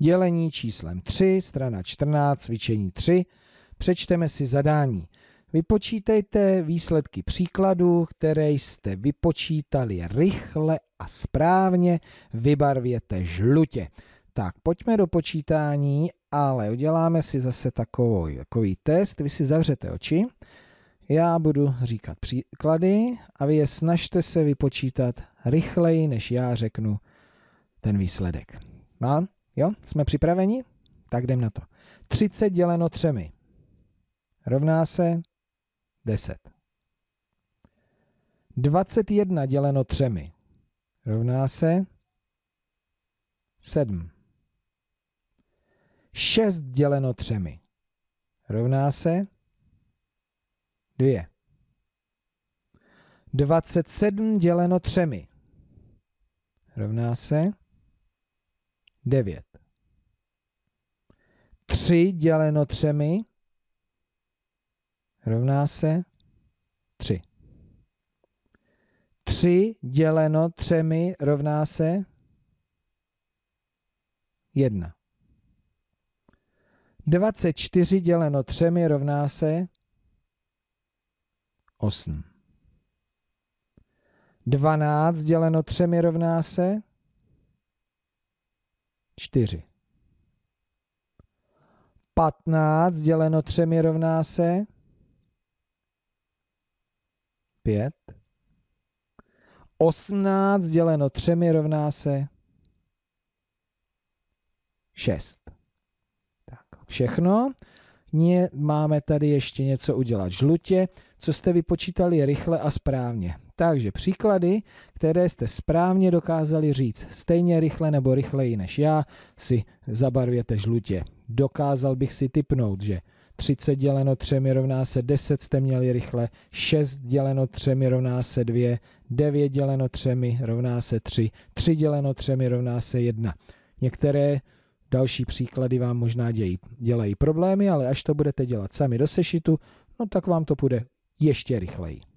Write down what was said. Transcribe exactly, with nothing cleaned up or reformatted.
dělení číslem tři, strana čtrnáct, cvičení tři. Přečteme si zadání. Vypočítejte výsledky příkladu, které jste vypočítali rychle a správně, vybarvěte žlutě. Tak, pojďme do počítání, ale uděláme si zase takový, takový test. Vy si zavřete oči, já budu říkat příklady a vy je snažte se vypočítat rychleji, než já řeknu ten výsledek. Mám? Jo? Jsme připraveni? Tak jdem na to. třicet děleno třemi rovná se deset. dvacet jedna děleno třemi rovná se sedm. šest děleno třemi rovná se dvě. dvacet sedm děleno třemi rovná se devět. tři děleno třemi rovná se tři. tři děleno třemi rovná se jedna. dvacet čtyři děleno třemi rovná se osm. dvanáct děleno třemi rovná se čtyři. patnáct děleno třemi rovná se pět. osmnáct děleno třemi rovná se šest. Tak, všechno. Máme tady ještě něco udělat žlutě, co jste vypočítali rychle a správně. Takže příklady, které jste správně dokázali říct stejně rychle nebo rychleji než já, si zabarvěte žlutě. Dokázal bych si tipnout, že třicet děleno třemi rovná se deset jste měli rychle, šest děleno třemi rovná se dva, devět děleno třemi rovná se tři, tři děleno třemi rovná se jedna. Některé další příklady vám možná dějí, dělají problémy, ale až to budete dělat sami do sešitu, no tak vám to půjde ještě rychleji.